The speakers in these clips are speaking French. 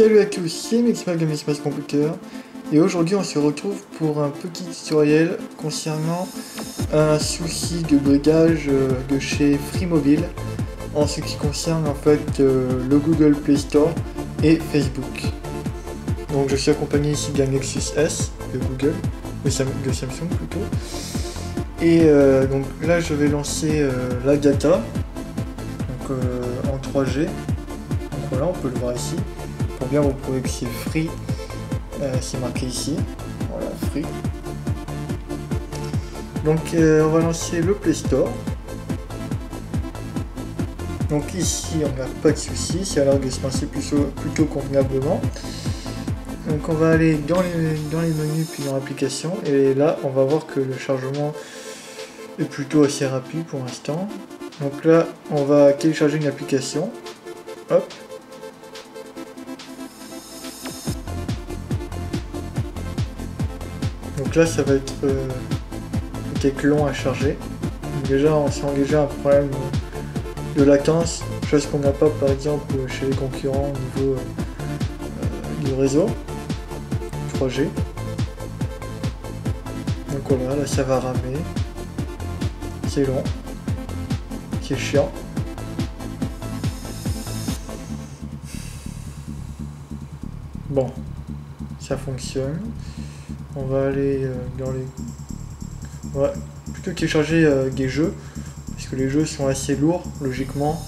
Salut à tous, c'est Mixmag de Mixmag Computer et aujourd'hui on se retrouve pour un petit tutoriel concernant un souci de bugage de chez FreeMobile en ce qui concerne en fait le Google Play Store et Facebook. Donc je suis accompagné ici d'un Nexus S de Google, de Samsung plutôt. Et donc là je vais lancer la data donc, en 3G. Donc voilà, on peut le voir ici. Pour bien vous prouver que c'est free, c'est marqué ici. Voilà, free. Donc on va lancer le Play Store. Donc ici on n'a pas de soucis, ça a l'air de se lancer plutôt convenablement. Donc on va aller dans les menus puis dans l'application et là on va voir que le chargement est plutôt assez rapide pour l'instant. Donc là on va télécharger une application. Hop. Donc là ça va être peut-être long à charger. Donc déjà on sent déjà un problème de latence, chose qu'on n'a pas par exemple chez les concurrents au niveau du réseau 3G. Donc voilà, là ça va ramer, c'est long, c'est chiant. Bon, ça fonctionne. On va aller dans les... Ouais, plutôt télécharger des jeux, parce que les jeux sont assez lourds, logiquement.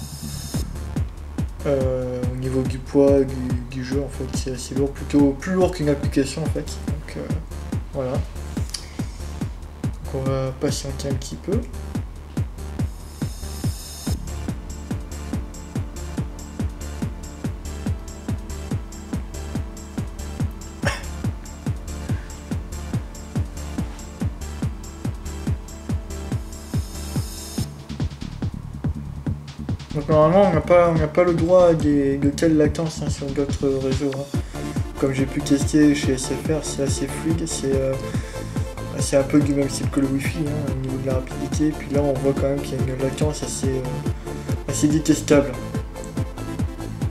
Au niveau du poids du jeu, en fait, c'est assez lourd, plutôt plus lourd qu'une application, en fait. Donc, voilà. Donc, on va patienter un petit peu. Donc normalement on n'a pas le droit de telle latence hein, sur d'autres réseaux. Hein. Comme j'ai pu tester chez SFR, c'est assez fluide, c'est un peu du même style que le Wi-Fi hein, au niveau de la rapidité. Puis là on voit quand même qu'il y a une latence assez détestable.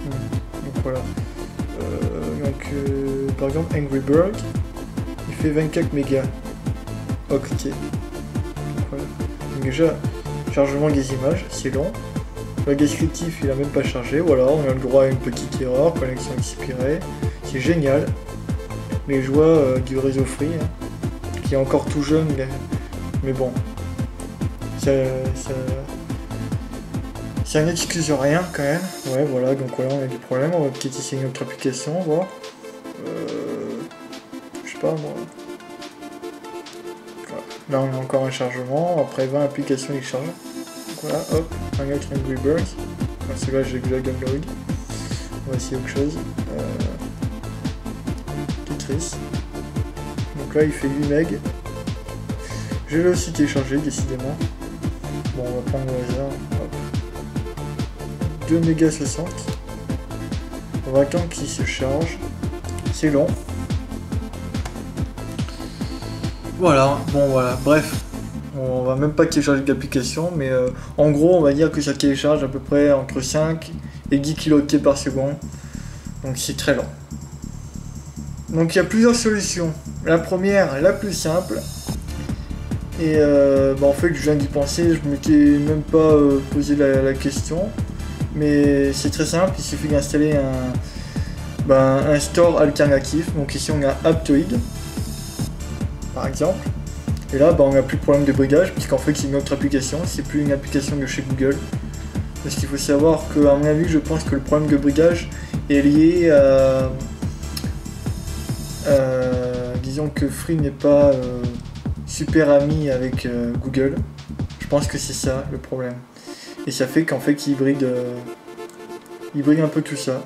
Donc voilà. Par exemple Angry Bird, il fait 24 mégas. Octets. Voilà. Donc déjà, chargement des images, c'est long. Le descriptif il a même pas chargé, voilà on a le droit à une petite erreur, connexion expirée, c'est génial, les joies du réseau free, hein, qui est encore tout jeune, mais bon, ça n'excuse rien quand même, ouais voilà, donc voilà on a des problèmes, on va peut-être essayer une autre application, voir, je sais pas moi, voilà. Là on a encore un chargement, après 20 applications il charge. Voilà, hop, un autre Angry Bird. Enfin, celui-là, j'ai déjà Gungloid. On va essayer autre chose. Tetris. Donc là, il fait 8 MB. Je l'ai aussi téléchargé, décidément. Bon, on va prendre au hasard. Hop. 2,60 MB. On va attendre qu'il se charge. C'est long. Voilà, bon, voilà, bref. On va même pas télécharger d'application, mais en gros, on va dire que ça télécharge à peu près entre 5 et 10 kilo-octets par seconde. Donc c'est très lent. Donc il y a plusieurs solutions. La première, la plus simple. Et bah, en fait, je viens d'y penser, je ne m'étais même pas posé la question. Mais c'est très simple, il suffit d'installer un store alternatif. Donc ici, on a Aptoide, par exemple. Et là, bah, on n'a plus de problème de bugage, puisqu'en fait, c'est une autre application, c'est plus une application de chez Google. Parce qu'il faut savoir qu'à mon avis, je pense que le problème de bugage est lié à... disons que Free n'est pas super ami avec Google. Je pense que c'est ça le problème. Et ça fait qu'en fait, il bride un peu tout ça.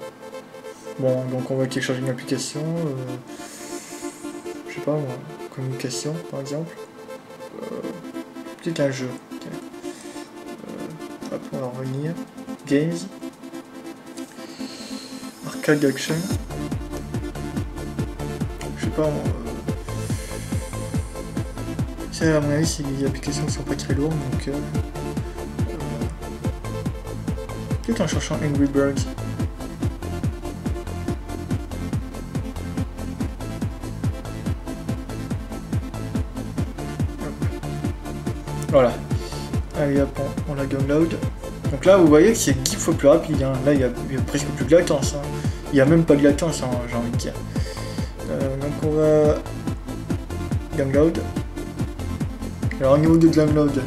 Bon, donc on va télécharger une application. Je sais pas moi, communication par exemple. Peut-être un jeu. Hop, on va revenir. Games. Arcade action. Je sais pas. À mon avis, c'est des applications qui sont pas très lourdes. Donc. Peut-être en cherchant Angry Birds. Voilà. Allez hop, on la Gungloid. Donc là vous voyez que c'est 10 fois plus rapide, hein. Là il n'y a presque plus de latence, hein. Il n'y a même pas de latence, hein, j'ai envie de dire. Donc on va... Gungloid. Alors au niveau de Gungloid...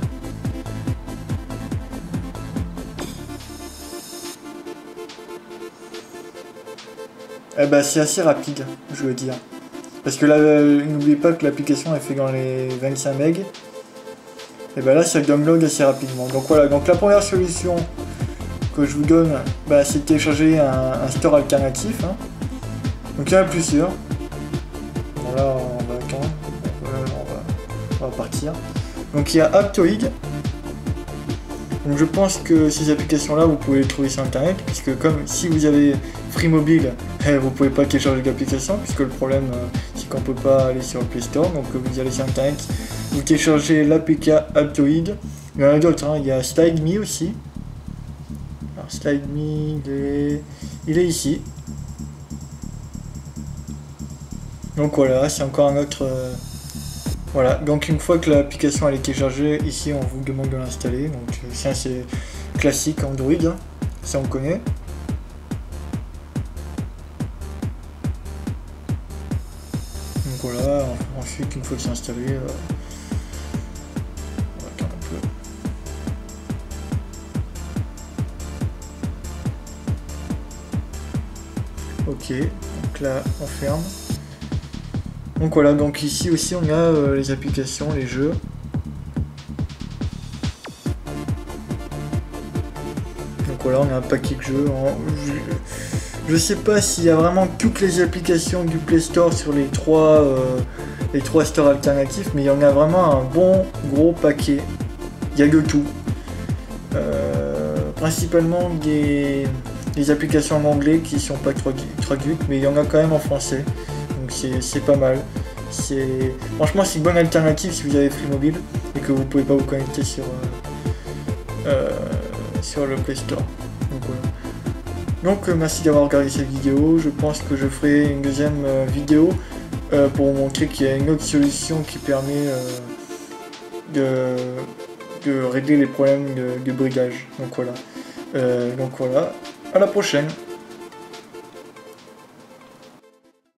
Eh ben c'est assez rapide, je veux dire. Parce que là, n'oubliez pas que l'application est faite dans les 25 MB. Et ben là, ça download assez rapidement. Donc voilà, donc la première solution que je vous donne, bah, c'est de télécharger un store alternatif, hein. Donc il y en a plusieurs. Bon là, on va attendre. On va partir. Donc il y a Aptoide. Donc je pense que ces applications-là, vous pouvez les trouver sur Internet, puisque comme si vous avez FreeMobile, vous pouvez pas télécharger d'application, puisque le problème c'est qu'on peut pas aller sur le Play Store. Donc vous allez sur Internet, vous téléchargez l'APK Aptoide. Il y en a d'autres, hein. Il y a SlideMe aussi. Alors SlideMe, il est ici. Donc voilà, c'est encore un autre... Voilà, donc une fois que l'application est téléchargée, ici on vous demande de l'installer. Donc ça c'est classique Android, hein. Ça on connaît. Donc voilà, ensuite une fois que c'est installé, on va attendre un peu. Ok, donc là on ferme. Donc voilà, donc ici aussi on a les applications, les jeux. Donc voilà, on a un paquet de jeux. Je sais pas s'il y a vraiment toutes les applications du Play Store sur les trois stores alternatifs, mais il y en a vraiment un bon gros paquet. Il y a de tout. Principalement des applications en anglais qui sont pas traduites, mais il y en a quand même en français. Donc c'est pas mal. Franchement c'est une bonne alternative si vous avez FreeMobile et que vous pouvez pas vous connecter sur le Play Store. Donc voilà. Donc merci d'avoir regardé cette vidéo. Je pense que je ferai une deuxième vidéo pour vous montrer qu'il y a une autre solution qui permet de régler les problèmes de bridage. Donc voilà. À la prochaine.